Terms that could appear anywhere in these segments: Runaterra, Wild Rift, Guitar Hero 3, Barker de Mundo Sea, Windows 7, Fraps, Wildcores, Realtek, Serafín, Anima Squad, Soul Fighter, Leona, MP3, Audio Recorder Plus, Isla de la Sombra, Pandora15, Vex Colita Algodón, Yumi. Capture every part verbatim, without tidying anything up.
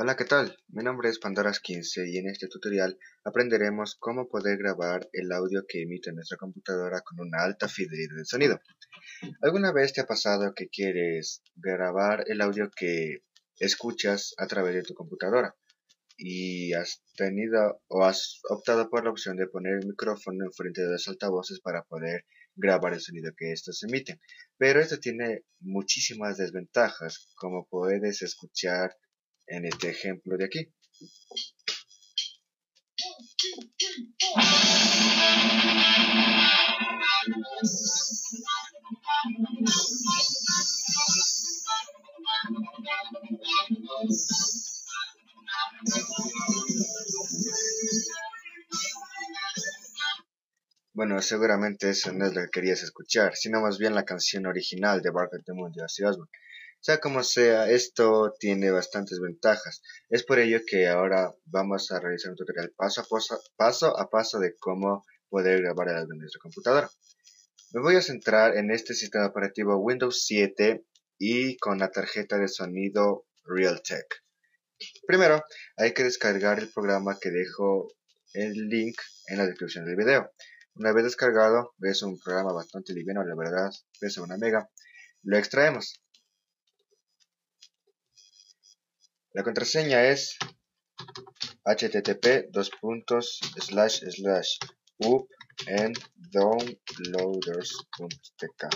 Hola, ¿qué tal? Mi nombre es Pandora quince y en este tutorial aprenderemos cómo poder grabar el audio que emite nuestra computadora con una alta fidelidad de sonido. ¿Alguna vez te ha pasado que quieres grabar el audio que escuchas a través de tu computadora y has tenido o has optado por la opción de poner el micrófono enfrente de los altavoces para poder grabar el sonido que estos emiten? Pero esto tiene muchísimas desventajas, como puedes escuchar en este ejemplo de aquí. Bueno, seguramente eso no es lo que querías escuchar, sino más bien la canción original de Barker de Mundo Sea. Sea como sea, esto tiene bastantes ventajas. Es por ello que ahora vamos a realizar un tutorial paso a paso, paso, a paso de cómo poder grabar el audio en nuestra computadora. Me voy a centrar en este sistema operativo Windows siete y con la tarjeta de sonido Realtek. Primero, hay que descargar el programa que dejo el link en la descripción del video. Una vez descargado, es un programa bastante liviano, la verdad, pesa una mega. Lo extraemos. La contraseña es http dos puntos slash slash up and downloaders punto tk.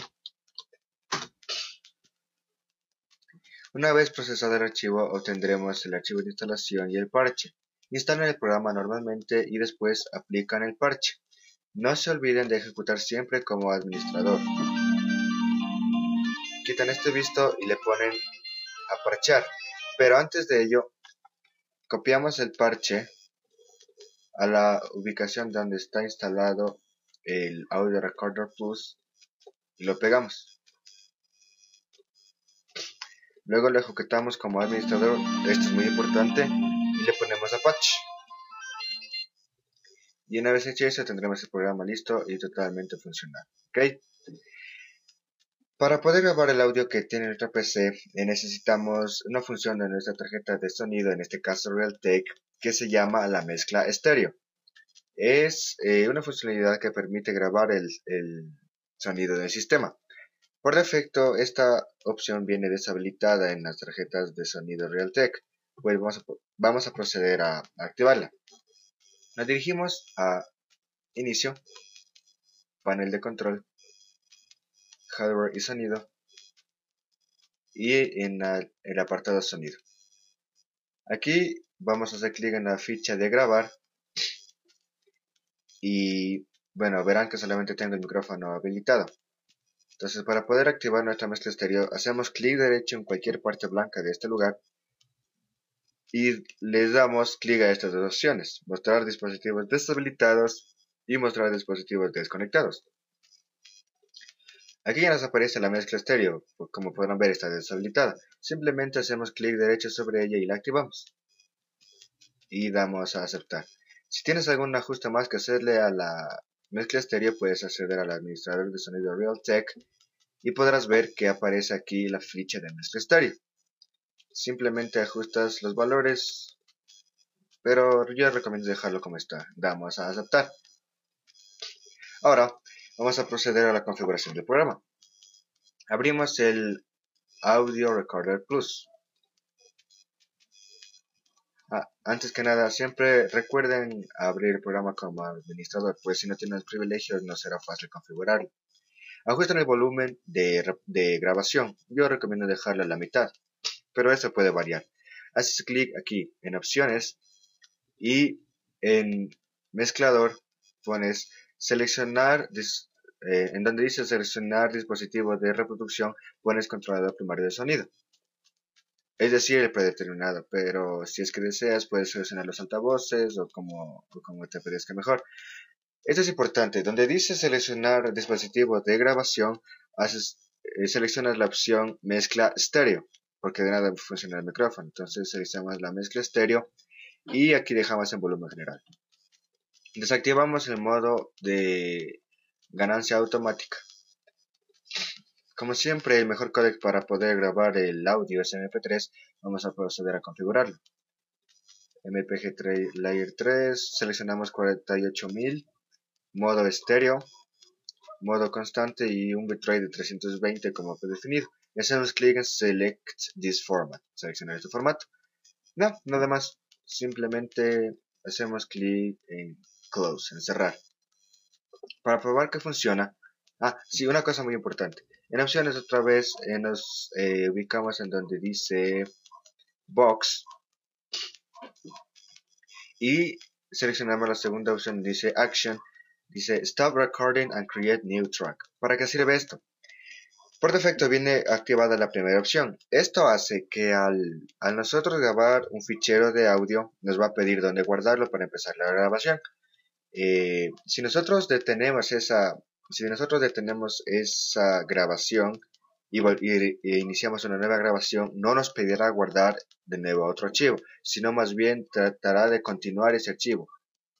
Una vez procesado el archivo, obtendremos el archivo de instalación y el parche. Instalan el programa normalmente y después aplican el parche. No se olviden de ejecutar siempre como administrador. Quitan este visto y le ponen a parchar. Pero antes de ello, copiamos el parche a la ubicación donde está instalado el Audio Recorder Plus y lo pegamos. Luego lo ejecutamos como administrador, esto es muy importante, y le ponemos Apache. Y una vez hecho eso, tendremos el programa listo y totalmente funcional. ¿Okay? Para poder grabar el audio que tiene nuestra P C, necesitamos una función de nuestra tarjeta de sonido, en este caso Realtek, que se llama la mezcla estéreo. Es eh, una funcionalidad que permite grabar el, el sonido del sistema. Por defecto, esta opción viene deshabilitada en las tarjetas de sonido Realtek. Pues vamos a, vamos a proceder a activarla. Nos dirigimos a Inicio, Panel de Control, Hardware y Sonido, y en el apartado Sonido. Aquí vamos a hacer clic en la ficha de grabar y bueno, verán que solamente tengo el micrófono habilitado. Entonces, para poder activar nuestra mezcla estéreo, hacemos clic derecho en cualquier parte blanca de este lugar y le damos clic a estas dos opciones: mostrar dispositivos deshabilitados y mostrar dispositivos desconectados. Aquí ya nos aparece la mezcla estéreo, como podrán ver está deshabilitada. Simplemente hacemos clic derecho sobre ella y la activamos. Y damos a aceptar. Si tienes algún ajuste más que hacerle a la mezcla estéreo, puedes acceder al administrador de sonido Realtek y podrás ver que aparece aquí la ficha de mezcla estéreo. Simplemente ajustas los valores, pero yo recomiendo dejarlo como está. Damos a aceptar. Ahora vamos a proceder a la configuración del programa. Abrimos el Audio Recorder Plus. Ah, antes que nada, siempre recuerden abrir el programa como administrador, pues si no tienen privilegios no será fácil configurarlo. Ajustan el volumen de, de grabación. Yo recomiendo dejarlo a la mitad, pero eso puede variar. Haces clic aquí en Opciones y en Mezclador pones Seleccionar, eh, en donde dice seleccionar dispositivo de reproducción, pones controlador primario de sonido. Es decir, el predeterminado, pero si es que deseas puedes seleccionar los altavoces o como, o como te parezca mejor. Esto es importante, donde dice seleccionar dispositivo de grabación, haces, eh, seleccionas la opción mezcla estéreo, porque de nada funciona el micrófono. Entonces seleccionamos la mezcla estéreo y aquí dejamos en volumen general. Desactivamos el modo de ganancia automática. Como siempre, el mejor códec para poder grabar el audio es M P tres. Vamos a proceder a configurarlo. M P G Layer tres, seleccionamos cuarenta y ocho mil, modo estéreo, modo constante y un bitrate de trescientos veinte como predefinido. Y hacemos clic en Select this format, seleccionar este formato. No, nada más, simplemente hacemos clic en Close, en cerrar. Para probar que funciona, ah, sí, una cosa muy importante. En opciones otra vez eh, nos eh, ubicamos en donde dice Box y seleccionamos la segunda opción, dice Action, dice Stop Recording and Create New Track. ¿Para qué sirve esto? Por defecto viene activada la primera opción. Esto hace que al, al nosotros grabar un fichero de audio nos va a pedir dónde guardarlo para empezar la grabación. Eh, si nosotros detenemos esa, si nosotros detenemos esa grabación y, y, y iniciamos una nueva grabación, no nos pedirá guardar de nuevo otro archivo, sino más bien tratará de continuar ese archivo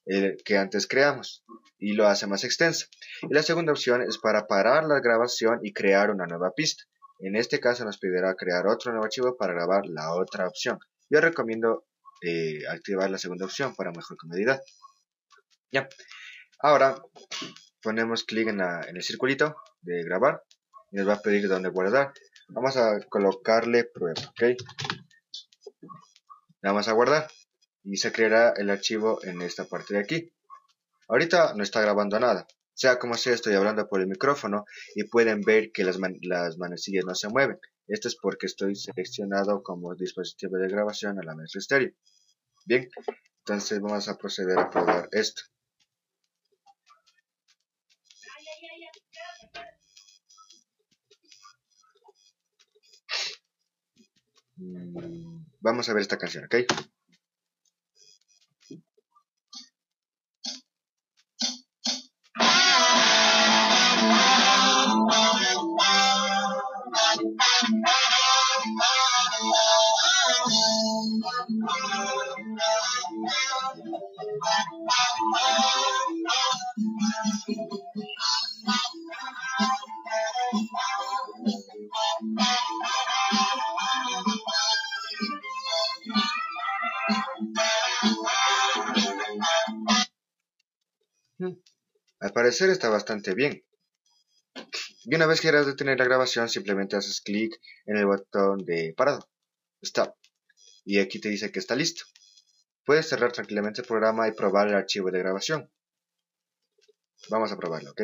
el que antes creamos y lo hace más extenso. Y la segunda opción es para parar la grabación y crear una nueva pista. En este caso nos pedirá crear otro nuevo archivo para grabar la otra opción. Yo recomiendo eh, activar la segunda opción para mejor comodidad. Ya, ahora ponemos clic en, en el circulito de grabar y nos va a pedir dónde guardar. Vamos a colocarle prueba, ok, le vamos a guardar y se creará el archivo en esta parte de aquí. Ahorita no está grabando nada. Sea como sea, estoy hablando por el micrófono y pueden ver que las, man las manecillas no se mueven. Esto es porque estoy seleccionado como dispositivo de grabación a la mezcla estéreo. Bien, entonces vamos a proceder a probar esto. Mm, vamos a ver esta canción, ¿ok? Al parecer está bastante bien. Y una vez que quieras detener la grabación, simplemente haces clic en el botón de parado, Stop, y aquí te dice que está listo. Puedes cerrar tranquilamente el programa y probar el archivo de grabación. Vamos a probarlo, ¿ok?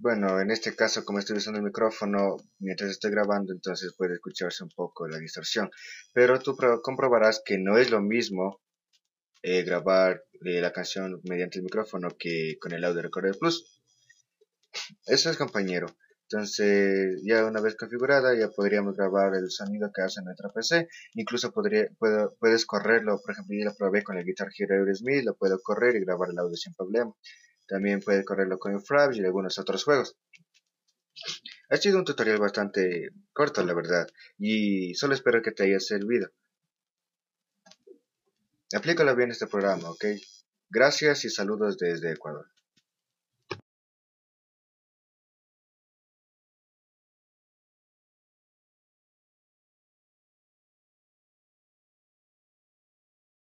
Bueno, en este caso, como estoy usando el micrófono mientras estoy grabando, entonces puede escucharse un poco la distorsión. Pero tú comprobarás que no es lo mismo eh, grabar eh, la canción mediante el micrófono que con el Audio Recorder Plus. Eso es, compañero. Entonces, ya una vez configurada, ya podríamos grabar el sonido que hace en nuestra P C. Incluso podría, puedo, puedes correrlo. Por ejemplo, yo lo probé con el Guitar Hero tres, lo puedo correr y grabar el audio sin problema. También puedes correrlo con Fraps y algunos otros juegos. Ha sido un tutorial bastante corto, la verdad, y solo espero que te haya servido. Aplícalo bien este programa, ¿ok? Gracias y saludos desde Ecuador.